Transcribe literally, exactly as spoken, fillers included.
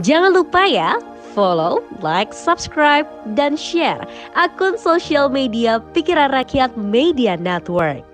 Jangan lupa ya, follow, like, subscribe, dan share akun sosial media Pikiran Rakyat Media Network.